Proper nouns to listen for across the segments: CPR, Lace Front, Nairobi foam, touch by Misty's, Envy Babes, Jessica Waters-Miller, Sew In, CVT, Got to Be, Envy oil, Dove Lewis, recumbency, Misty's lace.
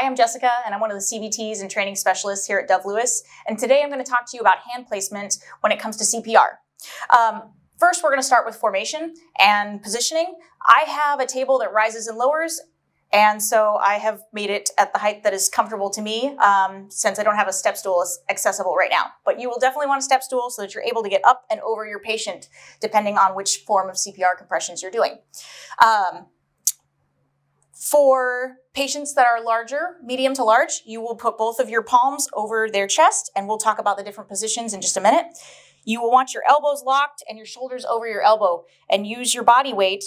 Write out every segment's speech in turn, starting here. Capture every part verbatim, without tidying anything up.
Hi, I'm Jessica, and I'm one of the C V Ts and training specialists here at Dove Lewis, and today I'm going to talk to you about hand placement when it comes to C P R. Um, first, we're going to start with formation and positioning. I have a table that rises and lowers, and so I have made it at the height that is comfortable to me, um, since I don't have a step stool accessible right now. But you will definitely want a step stool so that you're able to get up and over your patient, depending on which form of C P R compressions you're doing. Um, For patients that are larger, medium to large, you will put both of your palms over their chest, and we'll talk about the different positions in just a minute. You will want your elbows locked and your shoulders over your elbow, and use your body weight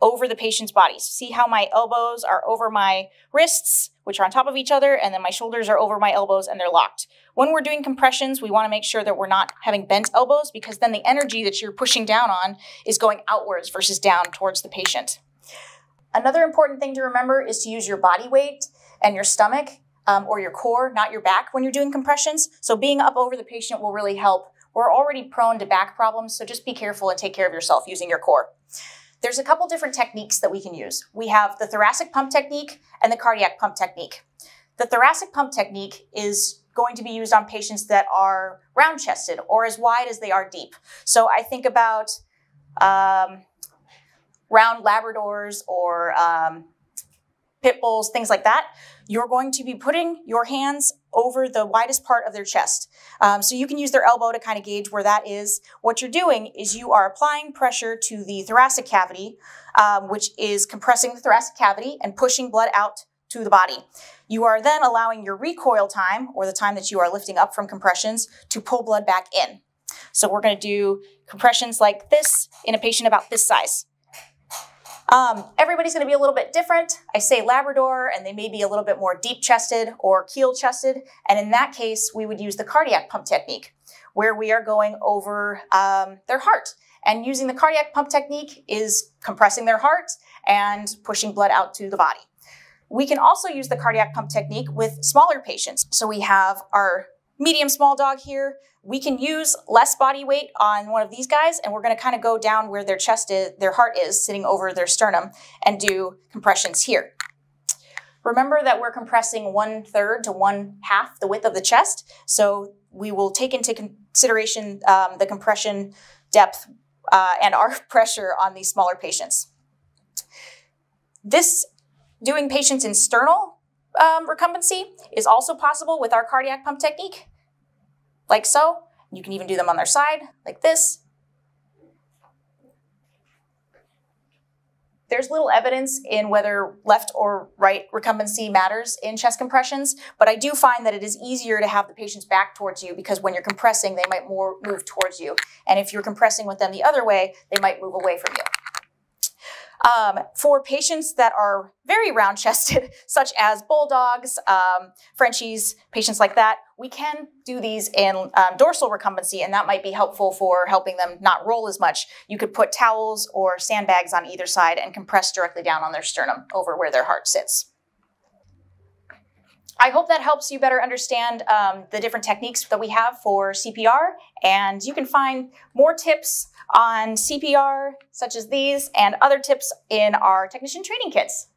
over the patient's body. See how my elbows are over my wrists, which are on top of each other, and then my shoulders are over my elbows and they're locked. When we're doing compressions, we want to make sure that we're not having bent elbows, because then the energy that you're pushing down on is going outwards versus down towards the patient. Another important thing to remember is to use your body weight and your stomach um, or your core, not your back, when you're doing compressions. So being up over the patient will really help. We're already prone to back problems, so just be careful and take care of yourself using your core. There's a couple different techniques that we can use. We have the thoracic pump technique and the cardiac pump technique. The thoracic pump technique is going to be used on patients that are round-chested or as wide as they are deep. So I think about um, round Labradors or um, pit bulls, things like that. You're going to be putting your hands over the widest part of their chest. Um, so you can use their elbow to kind of gauge where that is. What you're doing is you are applying pressure to the thoracic cavity, um, which is compressing the thoracic cavity and pushing blood out to the body. You are then allowing your recoil time, or the time that you are lifting up from compressions, to pull blood back in. So we're going to do compressions like this in a patient about this size. Um, everybody's going to be a little bit different. I say Labrador, and they may be a little bit more deep-chested or keel-chested. And in that case, we would use the cardiac pump technique, where we are going over um, their heart. And using the cardiac pump technique is compressing their heart and pushing blood out to the body. We can also use the cardiac pump technique with smaller patients. So we have our medium small dog here. We can use less body weight on one of these guys, and we're going to kind of go down where their chest is, their heart is sitting over their sternum, and do compressions here. Remember that we're compressing one third to one half the width of the chest. So we will take into consideration um, the compression depth uh, and our pressure on these smaller patients. This doing patients in sternal Um, recumbency is also possible with our cardiac pump technique, like so. You can even do them on their side, like this. There's little evidence in whether left or right recumbency matters in chest compressions, but I do find that it is easier to have the patient's back towards you, because when you're compressing, they might more move towards you. And if you're compressing with them the other way, they might move away from you. Um, for patients that are very round-chested, such as bulldogs, um, Frenchies, patients like that, we can do these in um, dorsal recumbency, and that might be helpful for helping them not roll as much. You could put towels or sandbags on either side and compress directly down on their sternum over where their heart sits. I hope that helps you better understand um, the different techniques that we have for C P R, and you can find more tips on C P R, such as these, and other tips in our technician training kits.